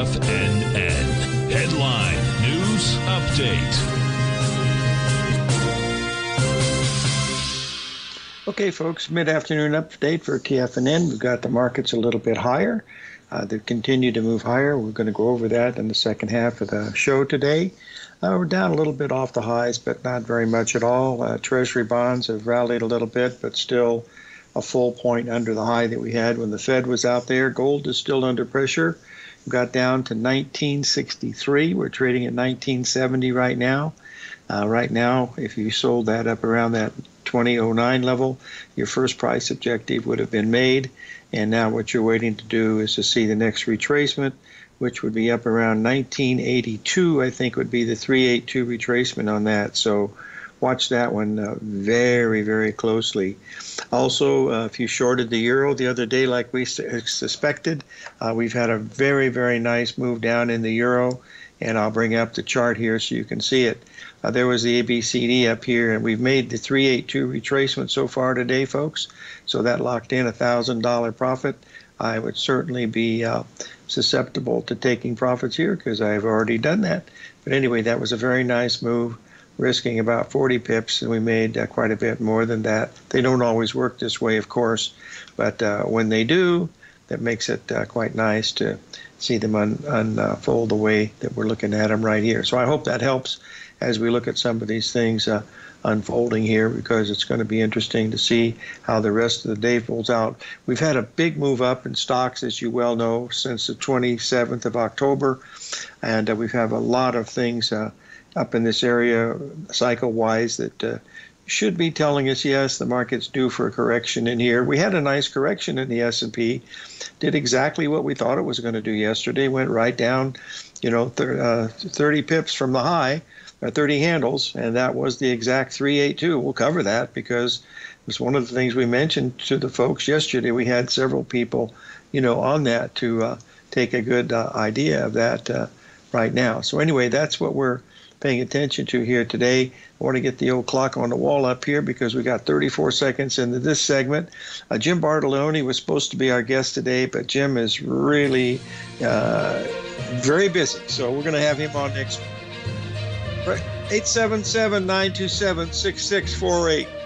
TFNN. Headline News Update. Okay, folks, mid-afternoon update for TFNN. We've got the markets a little bit higher. They've continued to move higher. We're going to go over that in the second half of the show today. We're down a little bit off the highs, but not very much at all. Treasury bonds have rallied a little bit, but still a full point under the high that we had when the Fed was out there. Gold is still under pressure. We got down to 1963. We're trading at 1970 right now. Right now, if you sold that up around that 2009 level, your first price objective would have been made. And now what you're waiting to do is to see the next retracement, which would be up around 1982, I think, would be the 382 retracement on that. So watch that one very, very closely. Also, if you shorted the euro the other day like we suspected, we've had a very, very nice move down in the euro. And I'll bring up the chart here so you can see it. There was the ABCD up here, and we've made the 382 retracement so far today, folks. So that locked in a $1,000 profit. I would certainly be susceptible to taking profits here because I've already done that. But anyway, that was a very nice move, risking about 40 pips, and we made quite a bit more than that. They don't always work this way, of course, but when they do, that makes it quite nice to see them unfold the way that we're looking at them right here. So I hope that helps as we look at some of these things unfolding here, because it's going to be interesting to see how the rest of the day folds out. We've had a big move up in stocks, as you well know, since the 27th of October, and we have a lot of things up in this area cycle-wise that should be telling us, yes, the market's due for a correction in here. We had a nice correction in the S&P, did exactly what we thought it was going to do yesterday, went right down, 30 pips from the high, or 30 handles, and that was the exact 382. We'll cover that because it was one of the things we mentioned to the folks yesterday. We had several people, on that to take a good idea of that right now. So anyway, that's what we're paying attention to here today. I want to get the old clock on the wall up here because we got 34 seconds into this segment. Jim Bartoloni was supposed to be our guest today, but Jim is really very busy. So we're going to have him on next week. 877-927-6648.